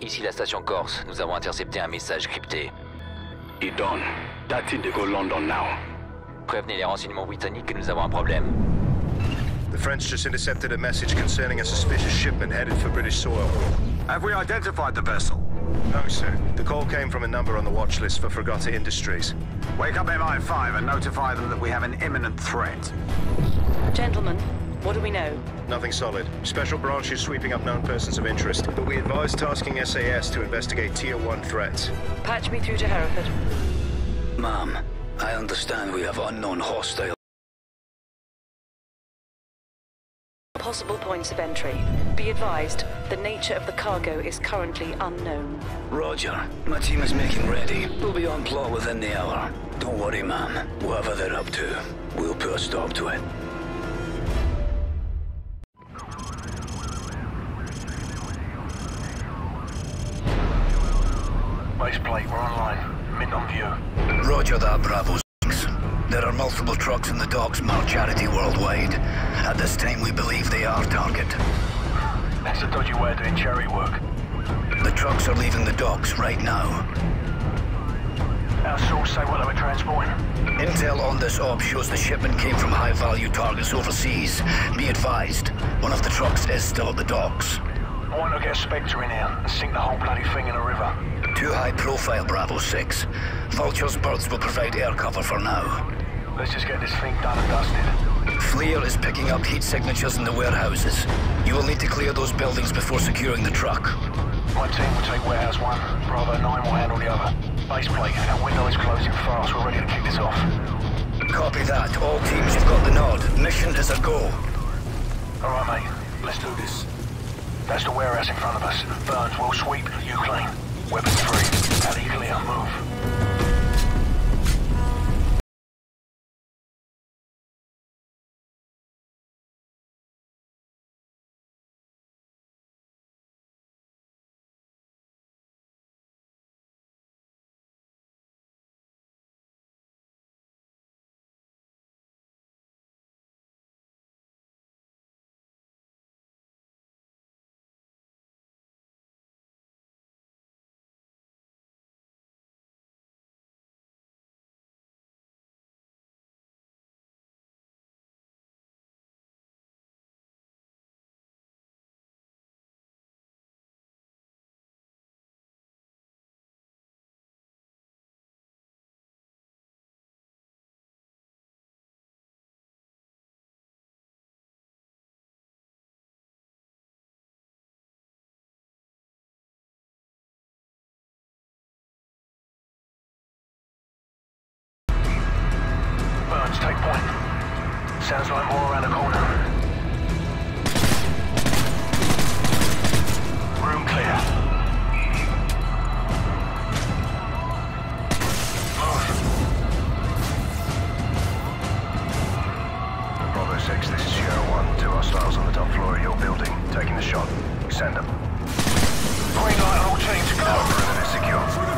Ici la station Corse. Nous avons intercepté un message crypté. It's done. That's Indigo London now. Prévenez les renseignements britanniques que nous avons un problème. The French just intercepted a message concerning a suspicious shipment headed for British soil. Have we identified the vessel? No, sir. The call came from a number on the watch list for Fragati Industries. Wake up MI5 and notify them that we have an imminent threat. Gentlemen, what do we know? Nothing solid. Special branch is sweeping up known persons of interest, but we advise tasking SAS to investigate Tier 1 threats. Patch me through to Hereford. Ma'am, I understand we have unknown hostile. Possible points of entry. Be advised, the nature of the cargo is currently unknown. Roger. My team is making ready. We'll be on plot within the hour. Don't worry, ma'am. Whatever they're up to, we'll put a stop to it. Base plate, we're online. Mid on view. Roger that, Bravo 6. There are multiple trucks in the docks marked Charity Worldwide. At this time, we believe they are target. That's a dodgy way of doing cherry work. The trucks are leaving the docks right now. Our source say what they were transporting. Intel on this op shows the shipment came from high-value targets overseas. Be advised, one of the trucks is still at the docks. I want to get Spectre in here and sink the whole bloody thing in a river. Too high profile, Bravo 6. Vulture's birds will provide air cover for now. Let's just get this thing done and dusted. FLIR is picking up heat signatures in the warehouses. You will need to clear those buildings before securing the truck. My team will take warehouse 1, Bravo 9 will handle the other. Base plate, our window is closing fast, we're ready to kick this off. Copy that, all teams have got the nod. Mission is a go. Alright mate, let's do this. That's the warehouse in front of us. Burns will sweep, you claim. Weapons free, alley clear, move. Take point. Sounds like more around the corner. Room clear. Move. Bravo 6, this is Sierra 1. 2 hostiles on the top floor of your building. Taking the shot. Send them. Green light on all teams. Go! Room is secure.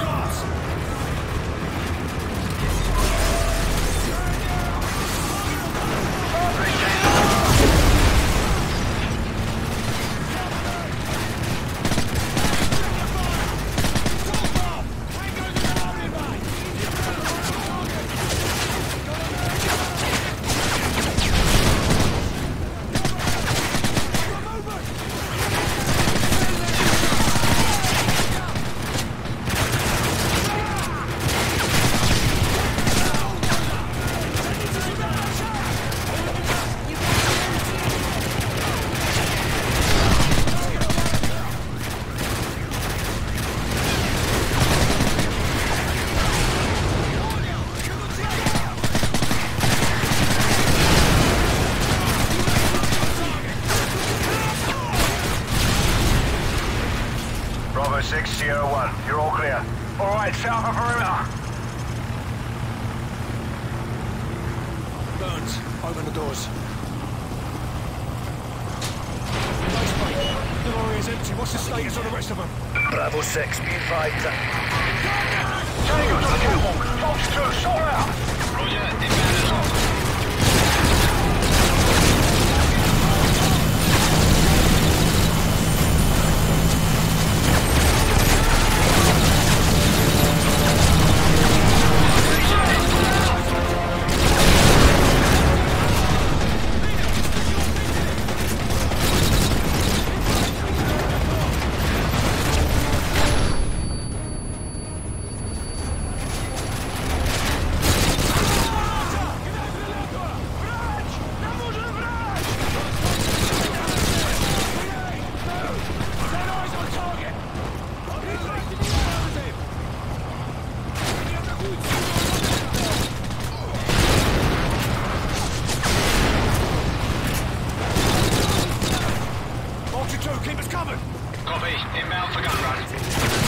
us covered! Copy. Inbound for gun run.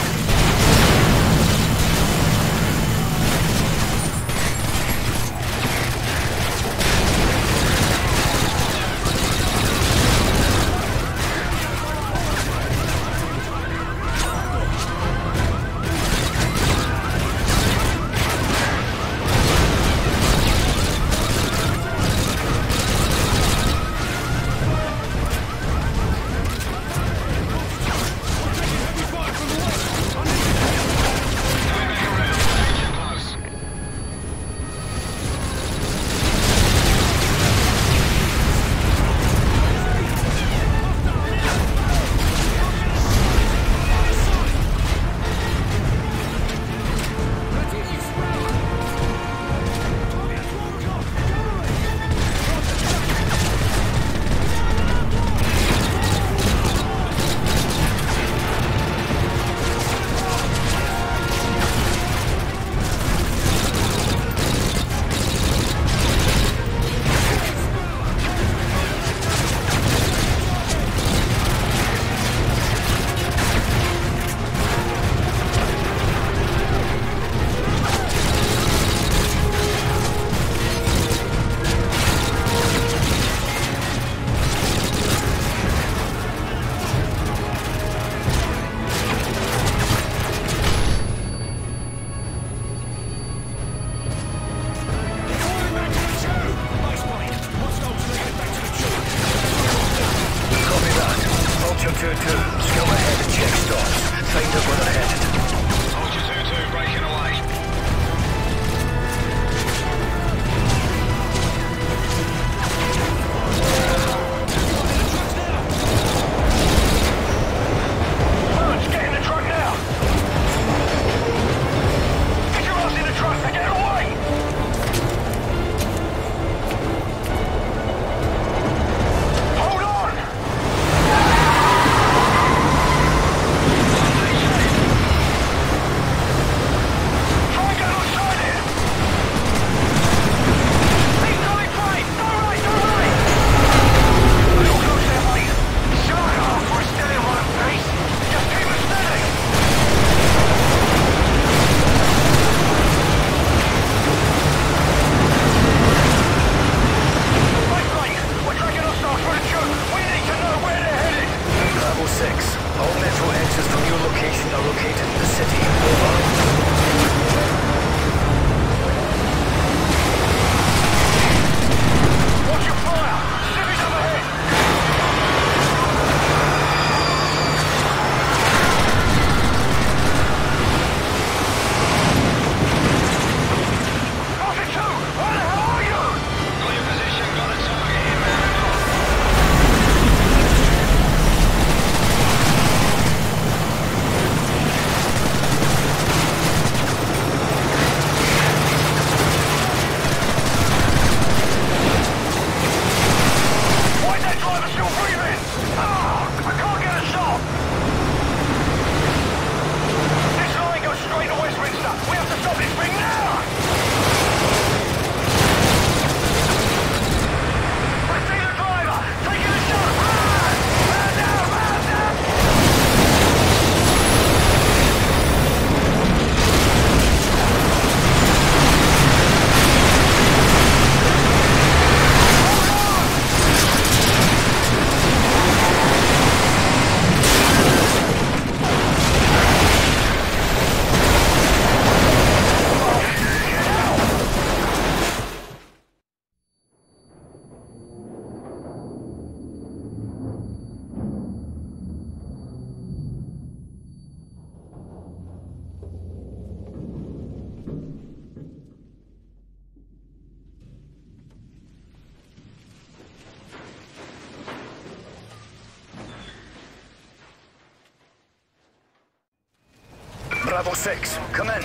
Bravo 6, come in.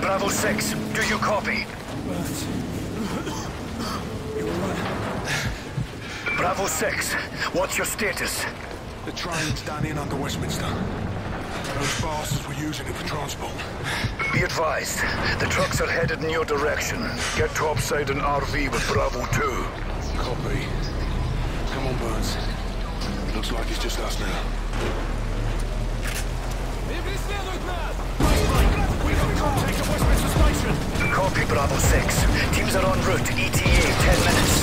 Bravo 6, do you copy? Bravo 6, what's your status? The train's done in under Westminster. Those bastards were using it for transport. Be advised, the trucks are headed in your direction. Get topside an RV with Bravo 2. Copy. Come on, Burns. Looks like it's just us now. We've got contact at Westminster Station. Copy Bravo 6. Teams are en route. ETA 10 minutes.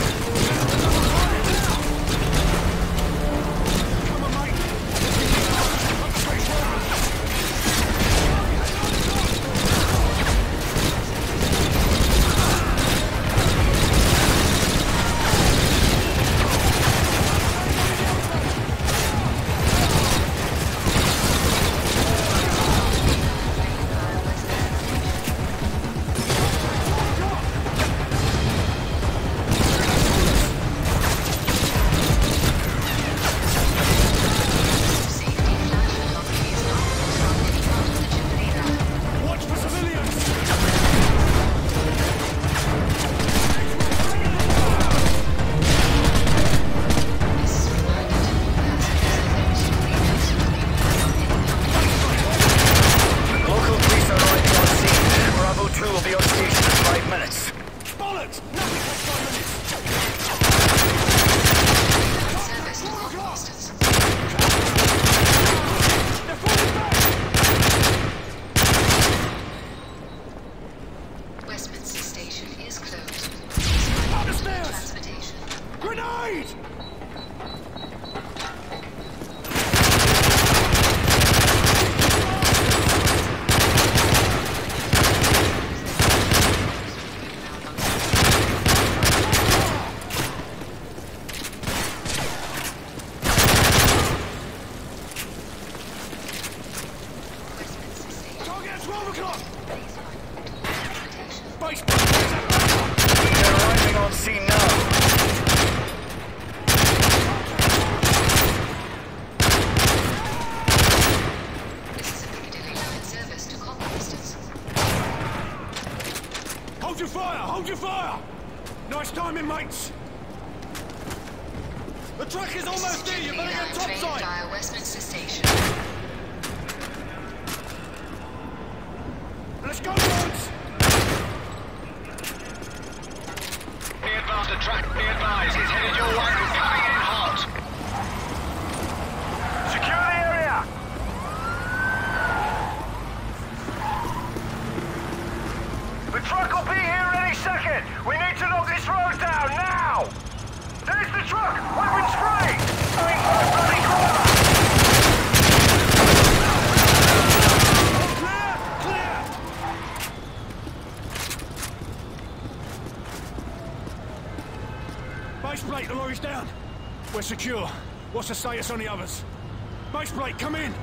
Secure. What's the status on the others? Base plate, come in!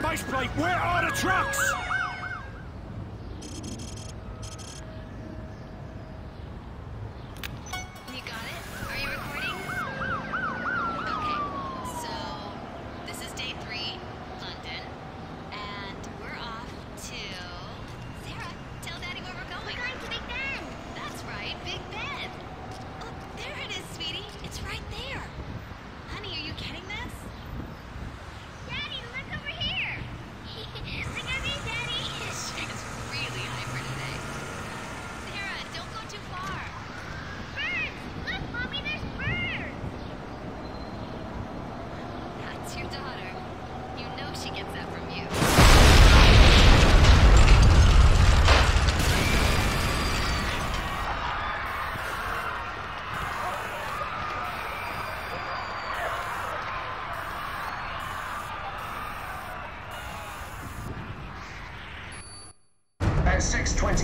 Base plate, where are the trucks? You got it? Are you recording? Okay, so this is day 3, London, and we're off to... Sarah, tell Daddy where we're going. We're going to Big Ben! That's right, Big Ben! Look, there it is, sweetie. It's right there. Honey, are you getting this? Daddy, look over here! Look at me, Daddy! She is really hyper today. Sarah, don't go too far. Birds! Look, Mommy, there's birds! That's your daughter. You know she gets that from you. At 6:20.